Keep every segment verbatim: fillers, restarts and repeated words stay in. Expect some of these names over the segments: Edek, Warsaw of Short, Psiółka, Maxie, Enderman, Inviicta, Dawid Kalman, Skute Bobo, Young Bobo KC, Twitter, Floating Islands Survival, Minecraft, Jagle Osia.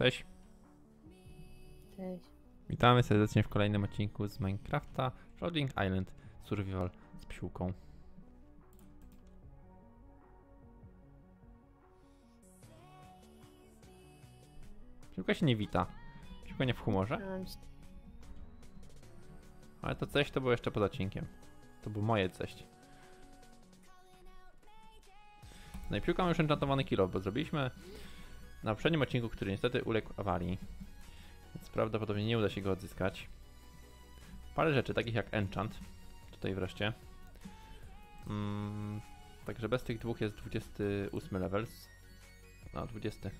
Cześć. Cześć. Witamy serdecznie w kolejnym odcinku z Minecrafta Floating Island Survival z psiółką. Psiółka się nie wita. Psiółka nie w humorze. Ale to coś to było jeszcze pod odcinkiem. To było moje coś. No i piłka ma już enchantowany kilo, bo zrobiliśmy na poprzednim odcinku, który niestety uległ awarii. Więc prawdopodobnie nie uda się go odzyskać. Parę rzeczy, takich jak enchant. Tutaj wreszcie. Mm, także bez tych dwóch jest dwudziesty ósmy level. No, dwudziesty.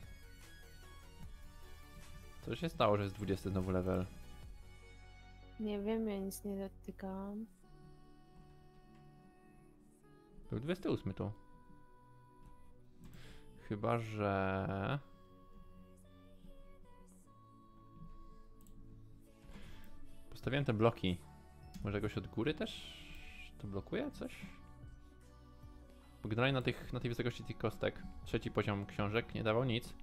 Co się stało, że jest dwudziesty znowu level? Nie wiem, ja nic nie dotykałam. Był dwudziesty ósmy tu. Chyba, że... Postawiłem te bloki. Może jakoś od góry też to blokuje coś? Bo generalnie na, tych, na tej wysokości tych kostek trzeci poziom książek nie dawał nic.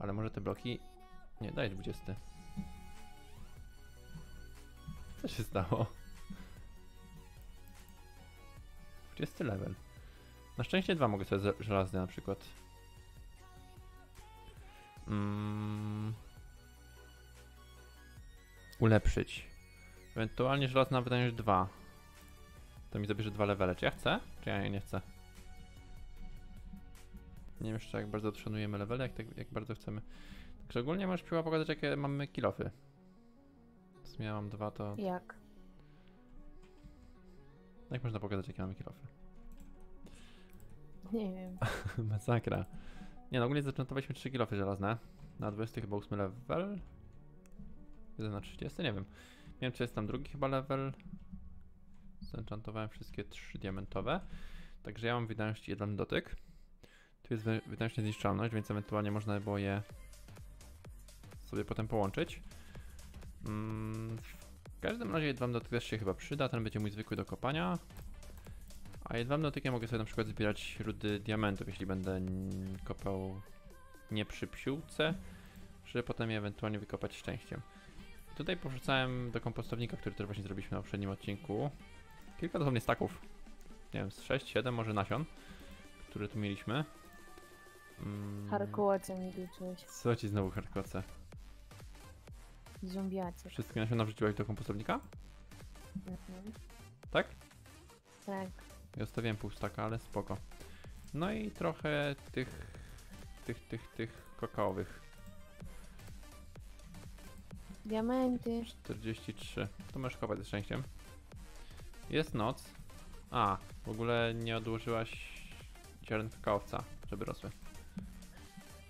Ale może te bloki... Nie, daj dwudziesty. Co się stało? dwudziesty level. Na szczęście dwa mogę sobie żelazne na przykład. Mm. Ulepszyć. Ewentualnie żelazna wydajność dwa. To mi zabierze dwa levele. Czy ja chcę? Czy ja nie chcę? Nie wiem jeszcze jak bardzo odszanujemy levele, jak, tak, jak bardzo chcemy. Także ogólnie możesz piła pokazać jakie mamy kilofy. W sumie ja mam dwa to... Jak? Jak można pokazać jakie mamy kilofy? Nie wiem. Masakra. Nie no, ogólnie zaczętowaliśmy trzy kilofy żelazne. Na dwudziesty chyba ósmy level. jeden na trzydziesty, nie wiem. Miałem czy jest tam drugi chyba level. Zenchantowałem wszystkie trzy diamentowe. Także ja mam wydajność jeden dotyk. Tu jest wydajność niezniszczalność, więc ewentualnie można było je sobie potem połączyć. Mm, w każdym razie jedwabny dotyk też się chyba przyda, ten będzie mój zwykły do kopania. A jedwabnym dotykiem mogę sobie na przykład zbierać rudy diamentów, jeśli będę kopał nie przy psiółce, żeby potem je ewentualnie wykopać szczęściem. I tutaj powrzucałem do kompostownika, który też właśnie zrobiliśmy na poprzednim odcinku, kilka dosłownie staków, nie wiem, z sześć siedem może nasion, które tu mieliśmy. Mm. Harkołace mi liczyłeś. Co ci znowu harkołace? Zombiacie. Wszystkie nasiona wrzuciłaś do kompostownika? Mhm. Tak? Tak. Ja zostawiłem pół staka, ale spoko. No i trochę tych, tych, tych, tych kakaowych. Diamenty. czterdzieści trzy. To możesz kopać ze szczęściem. Jest noc. A, w ogóle nie odłożyłaś ziaren kakaowca, żeby rosły.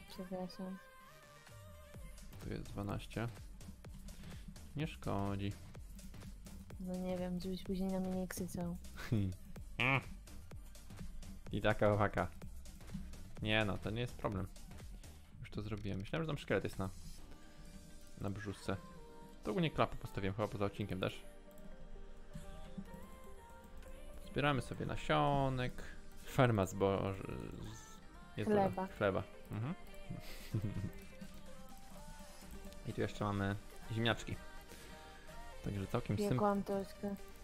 Przepraszam. Tu jest dwanaście. Nie szkodzi. No nie wiem, żebyś później na mnie nie krzyczał. I taka owaka. Nie no, to nie jest problem. Już to zrobiłem. Myślałem, że tam szkielet jest na, na brzuszce. To ogólnie klapę postawiłem, chyba poza odcinkiem też. Zbieramy sobie nasionek. Ferma zboż... Jest chleba. Chleba. Mhm. I tu jeszcze mamy ziemniaczki. Także całkiem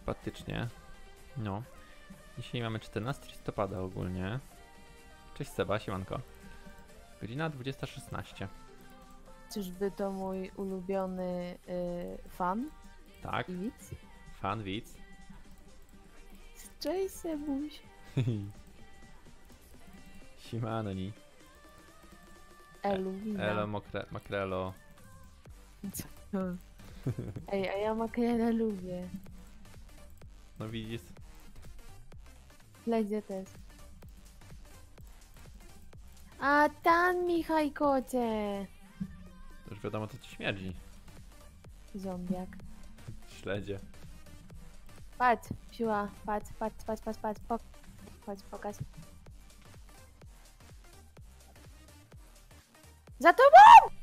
sympatycznie. No. Dzisiaj mamy czternastego listopada ogólnie. Cześć Seba, siemanko. Godzina dwudziesta szesnaście. Czyżby to mój ulubiony y, fan? Tak. I widz? Fan, widz. Cześć Sebuś. Simanoni. Elu. Elo, makre, makrelo. Ej, a ja makrela lubię. No widzisz. Ledzie też. A tam Michaj kocie. To już wiadomo co ci śmierdzi. Zombiak. Śledzie. Patrz, siła, patrz, patrz, patrz, patrz, patrz, pok. Chodź, pokaż. Za tobą!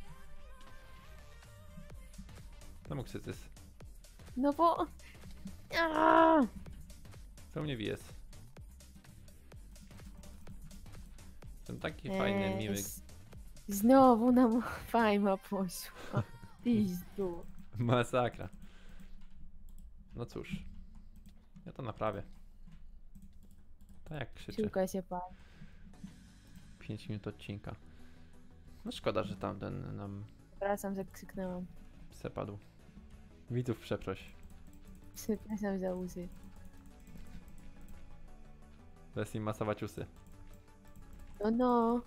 Tam oksytys. No bo... Aaaa! Co mnie wiesz? Jestem taki eee, fajny, miły. Znowu nam fajma poszła. Pizdu. Masakra. No cóż. Ja to naprawię. Tak jak krzyczę. Piłka się pali. pięć minut odcinka. No szkoda, że tamten nam... Wracam, że krzyknęłam. Przepadł. Widzów przeproś. Przepraszam za łzy. Teraz im masować usy. No no.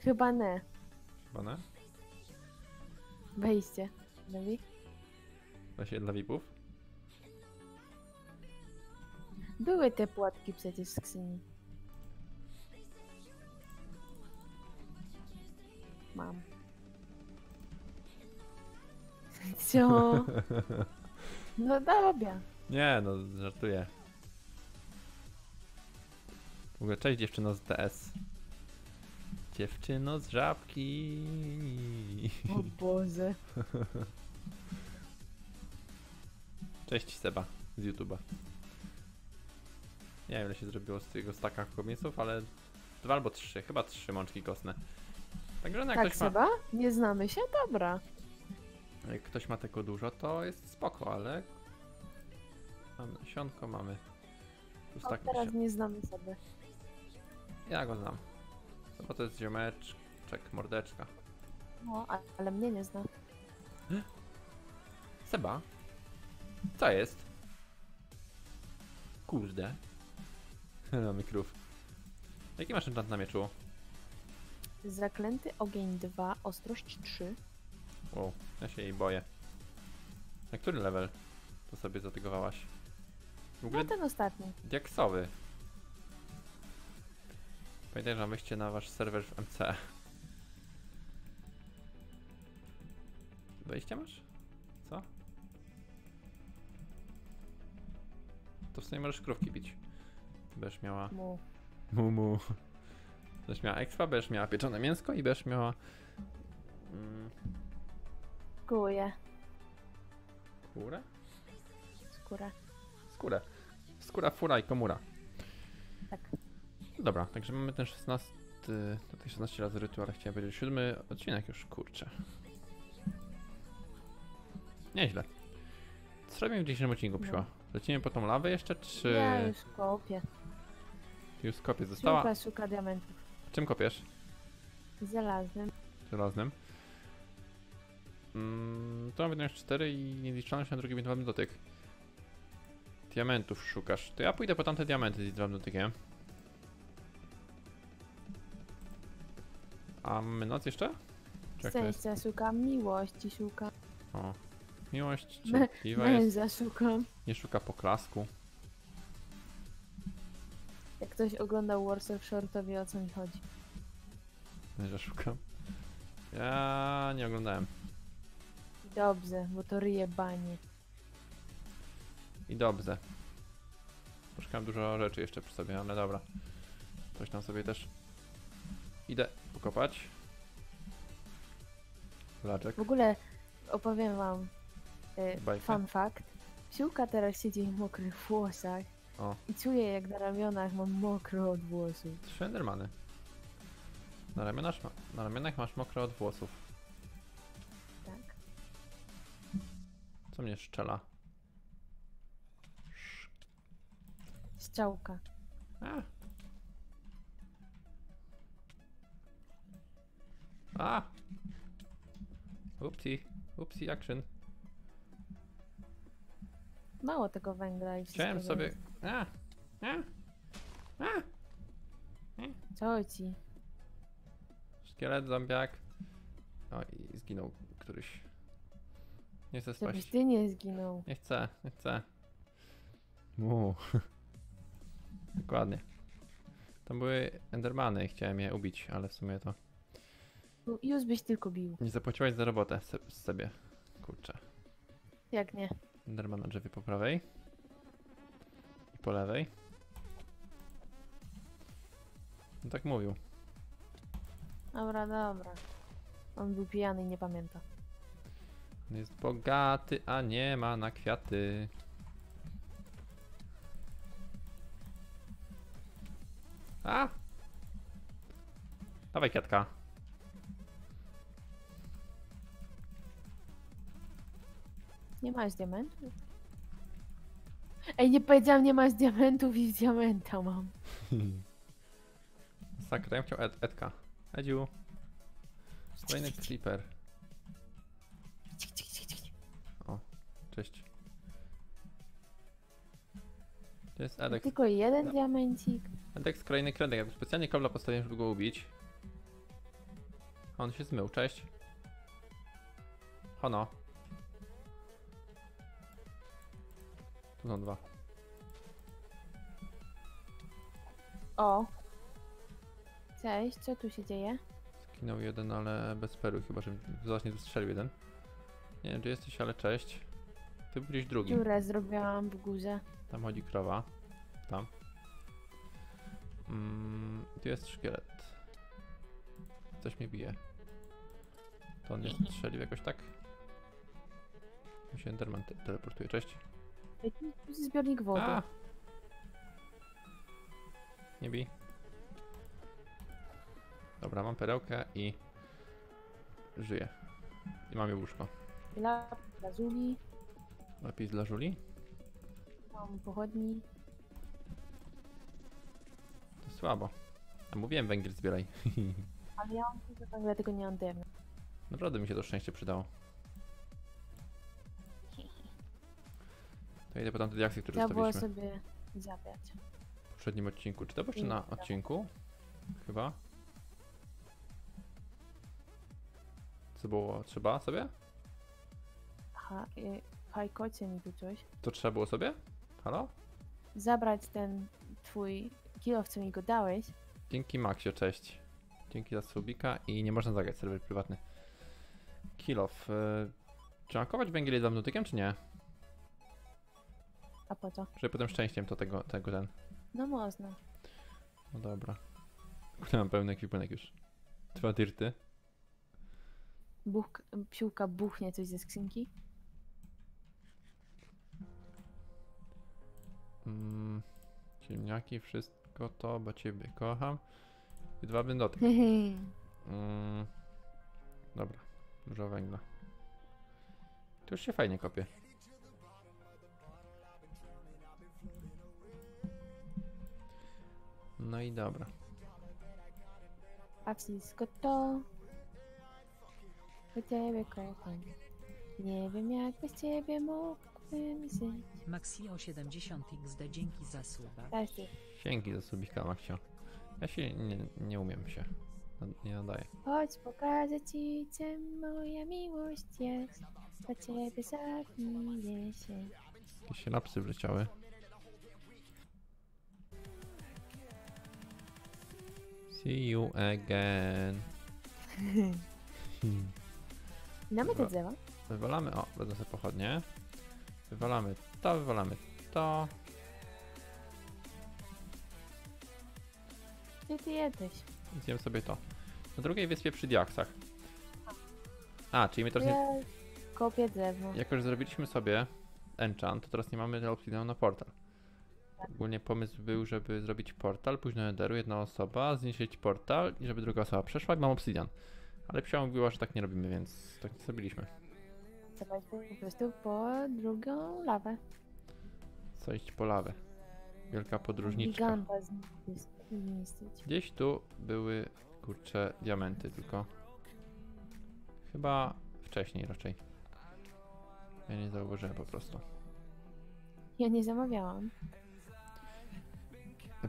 Chyba nie. Chyba nie? Wejście. Dla V I P? Właśnie dla V I P-ów? Były te płatki przecież w skrzyni. Mam. Co? No dobra. Nie, no żartuję. W ogóle cześć dziewczyno z D S. Dziewczyno z żabki. O Boże. Cześć Seba z YouTube'a. Nie wiem ile się zrobiło z tego staka komiksów, ale dwa albo trzy, chyba trzy mączki kostne. Także no jak tak, ktoś Seba? Ma... Nie znamy się? Dobra. Jak ktoś ma tego dużo, to jest spoko, ale... Mamy sionko, mamy... O, teraz się... nie znamy sobie. Ja go znam. Bo to jest ziomeczek, mordeczka. No, ale mnie nie zna. Seba? Co jest? Kurde. Mamy krów. Jaki masz enchant na mieczu? Zaklęty ogień dwa, ostrość trzy. Wow, ja się jej boję. Na który level to sobie zatygowałaś? W ogóle no ten ostatni. Diaksowy. Pamiętaj, że mam wyjście na wasz serwer w M C. Wejście masz? Co? To w sumie możesz krówki bić. Będziesz miała... Mu. Mu, mu. Będziesz miała ekspa, będziesz miała pieczone mięsko i będziesz miała... Mm. Skórę. Skórę? Skórę. Skórę. Skóra, fura i komura. Tak. Dobra, także mamy ten szesnasty... Tutaj szesnaście razy rytuał, chciałem powiedzieć siódmy odcinek już, kurczę. Nieźle. Co robimy w dzisiejszym odcinku, psiła? Lecimy po tą lawę jeszcze, czy... Ja już kopię. Już kopię została? Szuka, szuka diamentów. Czym kopiesz? Żelaznym. Żelaznym. Mm, to mam jedną jeszcze cztery i niezliczalność na drugi ewentualny dotyk. Diamentów szukasz. To ja pójdę po tamte diamenty z dwoma dotykiem. A my noc jeszcze? Szczęścia szukam, miłości szukam. O, miłość cierpliwa jest. Męża szukam. Nie szuka poklasku. Jak ktoś oglądał Warsaw of Short, to wie o co mi chodzi. Męża szukam. Ja nie oglądałem. Dobrze, bo to ryje banie. I dobrze. Poszukałem dużo rzeczy jeszcze przy sobie, ale dobra. Coś tam sobie też... Idę pokopać. Laczek. W ogóle opowiem wam y, fun fact. Psiółka teraz siedzi w mokrych włosach. O. I czuję jak na ramionach mam mokro od włosów. Slendermany. Na ramionach, na ramionach masz mokro od włosów. Tak. Co mnie szczela? Strzałka. A. A! Upsi, upsi, action. Mało tego węgla i wszystko. Chciałem sobie... A! A! A! Co ci? Szkielet, zombiak. O i zginął któryś. Nie chcę spaść. Żebyś ty nie zginął. Nie chcę, nie chcę. Mu. Dokładnie. Tam były endermany i chciałem je ubić, ale w sumie to... Już byś tylko bił. Nie zapłaciłaś za robotę se sobie. Kurczę. Jak nie? Enderman na drzewie po prawej. I po lewej. No tak mówił. Dobra, dobra. On był pijany i nie pamięta. On jest bogaty, a nie ma na kwiaty. A! Dawaj kwiatka. Nie masz diamentów? Ej, nie powiedziałam, nie masz diamentów i diamenta mam. Sakra, ja bym chciał Ed, Edka. Edziu. Kolejny creeper. O, cześć. To jest Edek. Tylko jeden no. diamencik. Edek z kolejny kredek. Ja tu specjalnie kabla postawiłem, żeby go ubić. On się zmył, cześć. Hono. Tu są dwa. O. Cześć, co tu się dzieje? Skinął jeden, ale bez perły, chyba że właśnie wystrzelił jeden. Nie wiem, gdzie jesteś, ale cześć. Ty byłeś drugi. Dziurę zrobiłam w górze. Tam chodzi krowa. Tam. Mm, tu jest szkielet. Coś mnie bije. To on nie strzelił jakoś tak? Mi się Enderman teleportuje, cześć. Zbiornik wody. A! Nie bij. Dobra, mam perełkę i żyję. I mam jabłuszko. Lapis dla żuli. Lapis dla żuli? Mam pochodni. To słabo. A mówiłem, węgiel zbieraj. Ale ja mam tylko węgla, tego nie mam dymu. Naprawdę mi się to szczęście przydało. To idę po tamte diaksy, które ja zostawiliśmy. Trzeba było sobie zabrać. W poprzednim odcinku. Czy to było jeszcze na odcinku? Chyba. Co było? Trzeba sobie? Aha, y, hajkocie mi tu coś. To trzeba było sobie? Halo? Zabrać ten twój kilof, co mi go dałeś. Dzięki Maxie, cześć. Dzięki za subika i nie można zagrać, serwer prywatny. Kilof. Y, trzeba kować węgiel jednym dotykiem, czy nie? A po co? Żeby potem szczęściem to tego, tego ten. No można. No dobra. Kurde, mam pełny ekwipunek już. Dwa dirty. Buch, psiółka buchnie coś ze skrzynki. Mm, ziemniaki, wszystko to, bo ciebie kocham. I dwa blendotki. Mm, dobra, dużo węgla. Tu już się fajnie kopie. No i dobra. A wszystko to... Ciebie, kochanie. Nie wiem, jak bez ciebie mógłbym żyć. Maxio siedemdziesiąt X D, dzięki za suba. Dzięki za subika, Maxio. Ja się nie, nie umiem się. Nie nadaję. Chodź, pokażę ci, czym moja miłość jest. Dla ciebie zagniję się. Jakieś lapsy wleciały. See you again. Mamy te drzewa. Wywalamy, o, będą sobie pochodnie. Wywalamy to, wywalamy to. Gdzie ty jesteś? Zjem sobie to. Na drugiej wyspie przy diaksach. A, czyli my teraz nie... Kopię drewno. Jako że zrobiliśmy sobie enchant, to teraz nie mamy opcji na portal. Ogólnie pomysł był, żeby zrobić portal, później Enderu, jedna osoba, zniszczyć portal i żeby druga osoba przeszła i mam obsidian. Ale psia mówiła, że tak nie robimy, więc tak nie zrobiliśmy. Po prostu po drugą lawę. Co iść po lawę? Wielka podróżniczka. Gdzieś tu były, kurcze, diamenty tylko. Chyba wcześniej raczej. Ja nie zauważyłem po prostu. Ja nie zamawiałam.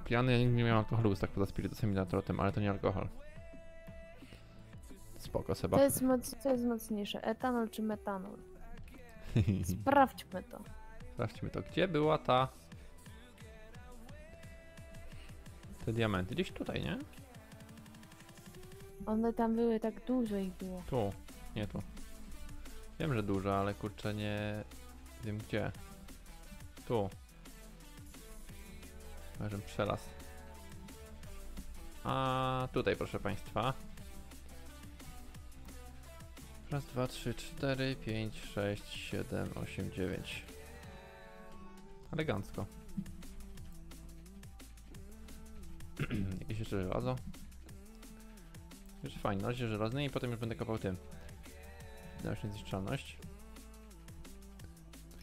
Pijany, ja nigdy nie miałem alkoholu, tak poza spirytusem i natrotem, ale to nie alkohol. Spoko, Seba. To jest, moc, to jest mocniejsze, etanol czy metanol? Sprawdźmy to. Sprawdźmy to. Gdzie była ta... Te diamenty? Gdzieś tutaj, nie? One tam były, tak dużo ich było. Tu, nie tu. Wiem, że dużo, ale kurczę nie... Wiem gdzie. Tu. Możemy przelaz. A tutaj, proszę państwa. Raz, dwa, trzy, cztery, pięć, sześć, siedem, osiem, dziewięć. Elegancko. Jakieś jeszcze żelazo? Już fajnie, noże żelazne i potem już będę kopał tym. Dałaś mi zniszczalność.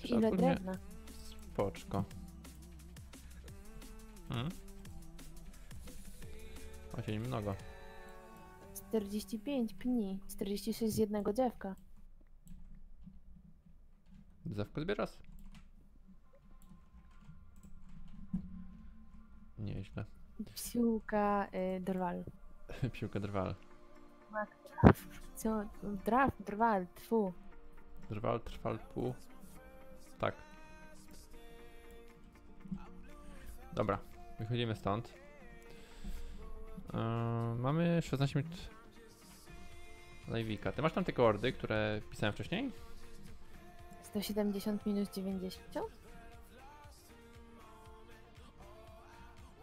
Ile drewna? Spoczko. Hmm? Osień mnogo. czterdzieści pięć pni, czterdzieści sześć z jednego drzewka. Drzewko zbierasz? Nieźle. Psiółka y, drwal. Psiółka drwal. Co? Draf, drwal, tfu. Drwal, trwal, pół. Tak. Dobra, wychodzimy stąd. Yy, mamy szesnaście minut live'ika. Ty masz tam te koordy, które pisałem wcześniej? sto siedemdziesiąt minus dziewięćdziesiąt?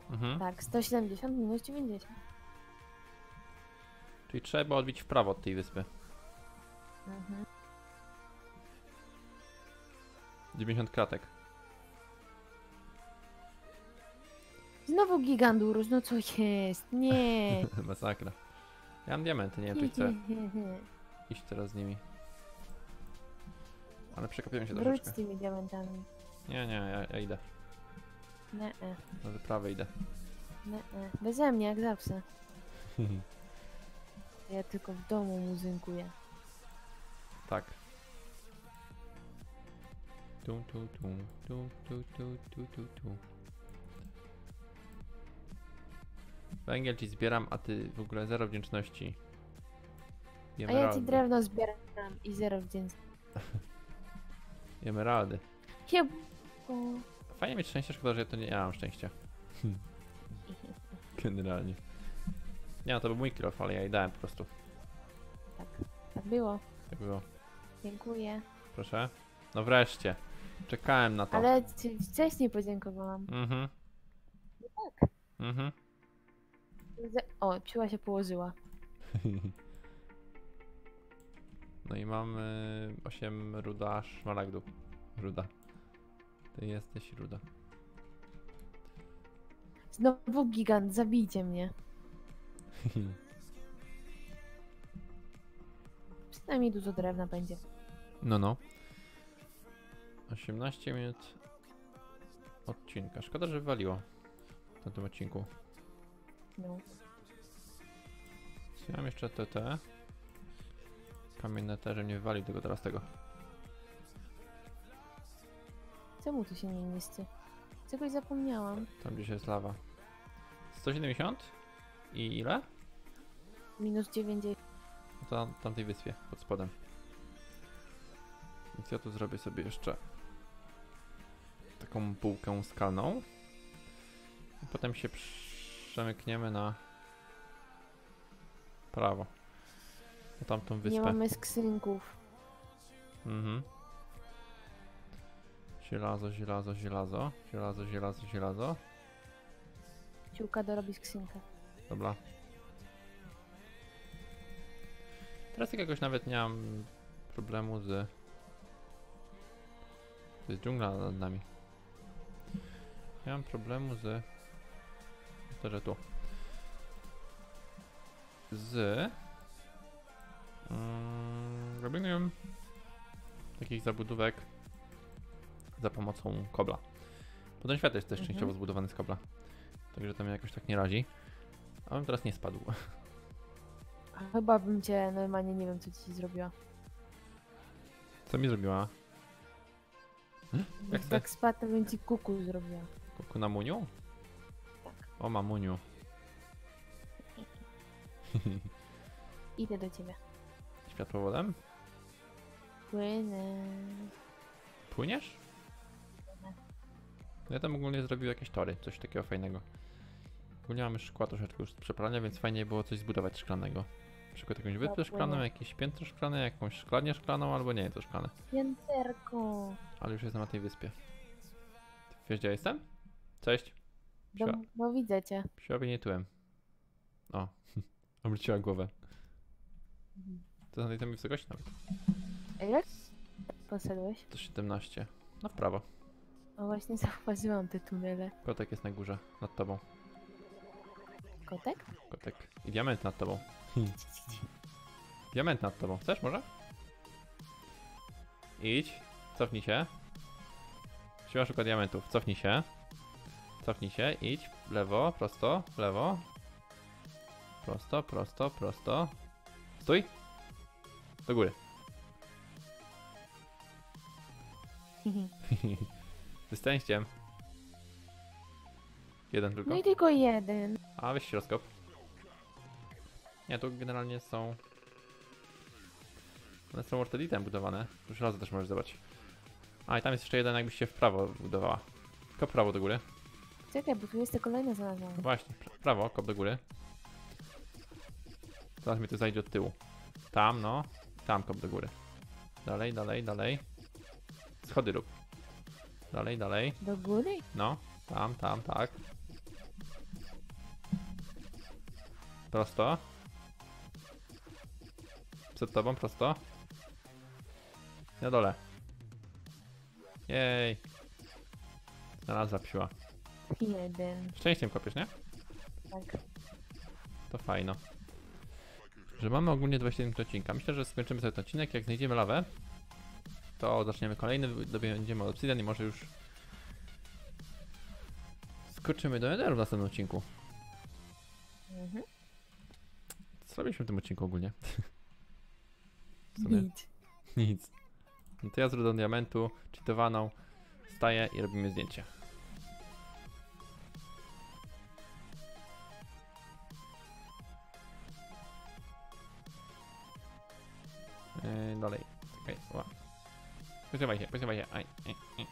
Mhm. Tak, sto siedemdziesiąt minus dziewięćdziesiąt. Czyli trzeba odbić w prawo od tej wyspy. Mhm. dziewięćdziesiąt kratek. Znowu gigant urósł, no co jest? Nie. Masakra. Ja mam diamenty, nie wiem czy chcę iść teraz z nimi. Ale przekopiłem się do troszeczkę. Wróć z tymi diamentami. Nie, nie, ja, ja idę. Nie, nie. Na wyprawę idę. Nie, nie. Beze mnie, jak zawsze. Ja tylko w domu muzynkuję. Tak. Tu, tu, tu, tu, tu, tu, tu, tu, tu. Węgiel ci zbieram, a ty w ogóle zero wdzięczności. Emeraldy. A ja ci drewno zbieram i zero wdzięczności. Emeraldy. Hiep. Fajnie mieć szczęście, szkoda, że ja to nie, ja mam szczęścia. Generalnie. Nie, no to był mój kill off, ale ja i dałem po prostu. Tak, tak było. Tak było. Dziękuję. Proszę. No wreszcie. Czekałem na to. Ale ci wcześniej podziękowałam. Mhm. No tak. Mhm. O, psiła się położyła. No i mamy osiem ruda szmaragdu. Ruda. Ty jesteś ruda. Znowu gigant, zabijcie mnie. Przynajmniej dużo drewna będzie. No, no. osiemnaście minut odcinka. Szkoda, że wywaliło na tym odcinku. No. Ja mam jeszcze T T. Kamienne T, że mnie wywalił tego teraz tego. Czemu tu się nie mieści? Czegoś zapomniałam. Tam gdzieś jest lawa. sto siedemdziesiąt? I ile? Minus dziewięćdziesiąt. No to na tamtej wyspie, pod spodem. Więc ja tu zrobię sobie jeszcze taką półkę skalną. I potem się przemykniemy na prawo. Na tamtą wyspę. Nie mamy skrzynków. Mhm. Zielazo, zielazo, zielazo. Zielazo, zielazo, zielazo. Ciułka dorobi skrzynkę. Dobra. Teraz jakoś nawet nie mam problemu z... To jest dżungla nad nami. Nie mam problemu z... To, że tu. Z... Mm, robieniem takich zabudówek za pomocą kobla. Bo ten świat jest też mhm. częściowo zbudowany z kobla. Także to mnie jakoś tak nie razi. A bym teraz nie spadł. Chyba bym cię normalnie, nie wiem co ci zrobiła. Co mi zrobiła? Hm? Jak tak, tak spadł, to bym ci kuku zrobiła. Kuku na muniu? Tak. O, ma muniu. Idę do ciebie. Światłowodem? Płynę. Płyniesz? Płynę. Ja tam ogólnie zrobił jakieś tory, coś takiego fajnego. Ogólnie mamy szkła troszeczkę już z przeprania, więc fajnie było coś zbudować szklanego. Na przykład jakąś wyspę szklaną, jakieś piętro szklane, jakąś szklarnię szklaną, albo nie jest to szklane. Pięterko. Ale już jestem na tej wyspie. Ty wiesz gdzie ja jestem? Cześć. Psia... No, no widzę cię. Psiowie nie tyłem. O, obróciła głowę. To na tej samej wysokości nawet. A jak poszedłeś? sto siedemnaście. No w prawo. No właśnie zauważyłam te tunele. Kotek jest na górze, nad tobą. Kotek? Kotek. I diament nad tobą. Idź, idź. Diament nad tobą. Chcesz może? Idź. Cofnij się. Siła szuka diamentów. Cofnij się. Cofnij się. Idź. Lewo, prosto, lewo. Prosto, prosto, prosto. Stój. Do góry. Ze szczęściem. Jeden tylko. No i tylko jeden. A weź rozkop. Nie, tu generalnie są... One są ortelitem budowane. Już raz też możesz zobaczyć. A i tam jest jeszcze jeden, jakbyś się w prawo budowała. Kop prawo do góry. Czekaj, bo tu jest te kolejne znalezione. Właśnie, prawo, kop do góry. Zaraz mnie tu zajdzie od tyłu. Tam, no. Tam kop do góry. Dalej, dalej, dalej. Schody rób. Dalej, dalej. Do góry? No. Tam, tam, tak. Prosto. Przed tobą, prosto. Na dole. Jej. Znalazła psiła. Jeden. Szczęściem kopiesz, nie? Tak. To fajno. Że mamy ogólnie dwadzieścia jeden odcinka. Myślę, że skończymy sobie ten odcinek. Jak znajdziemy lawę, to zaczniemy kolejny. Będziemy od obsidian i może już skoczymy do Netheru w następnym odcinku. Mhm. Co robiliśmy w tym odcinku ogólnie? Nic. Nic. No to ja z rudą diamentu, cheatowaną, staję i robimy zdjęcie. Yy, dalej. Okej, okay. Posuwaj się, posuwaj się. Aj, aj, aj.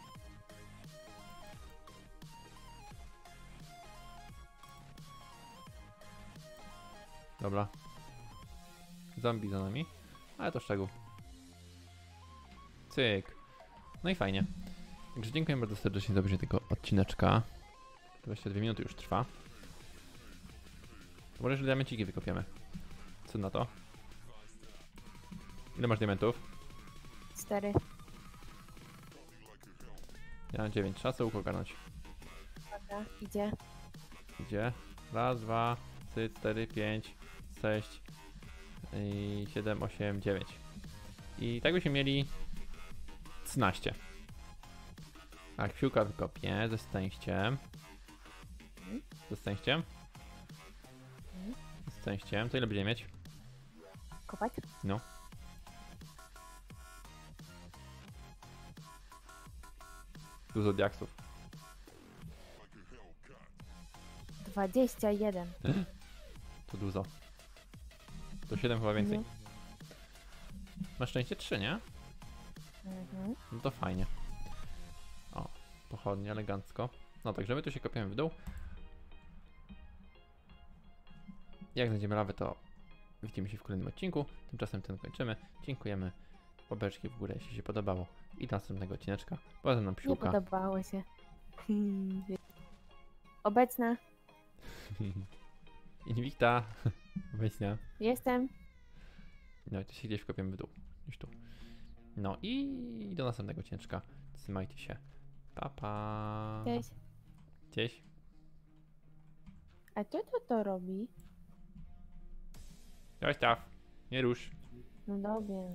Dobra. Zombie za nami. Ale to szczegół. Cyk. No i fajnie. Także dziękuję bardzo serdecznie za obejrzenie tego odcineczka. dwadzieścia dwie minuty już trwa. Może już diamenciki wykopiemy. Co na to? Ile masz diamentów? Cztery. Ja mam dziewięć. Trzeba sobie łuk ogarnąć. Dobra, idzie. Idzie. Raz, dwa, trzy, cztery, pięć, sześć, i siedem, osiem, dziewięć. I tak byśmy mieli trzynaście. A kciuka wykopię ze szczęściem. Ze szczęściem? Ze szczęściem. To ile będziemy mieć? Kopać? No. Dużo diaksów. dwadzieścia jeden. To dużo. To siedem chyba więcej. Mhm. Masz szczęście trzy, nie? Mhm. No to fajnie. O, pochodnie, elegancko. No także my tu się kopiemy w dół. Jak znajdziemy lawę, to widzimy się w kolejnym odcinku. Tymczasem ten kończymy. Dziękujemy. Łapeczki w górę, jeśli się podobało. I do następnego odcineczka. Była ze mną Psiółka. Nie podobało się. Obecna. Inviicta. Obecna. Jestem. No i to się gdzieś wkopiemy w dół. Gdzieś tu. No i do następnego odcineczka. Trzymajcie się. Pa, pa. Cześć. Cześć. A co to to robi? Zostaw. Nie rusz. No dobrze.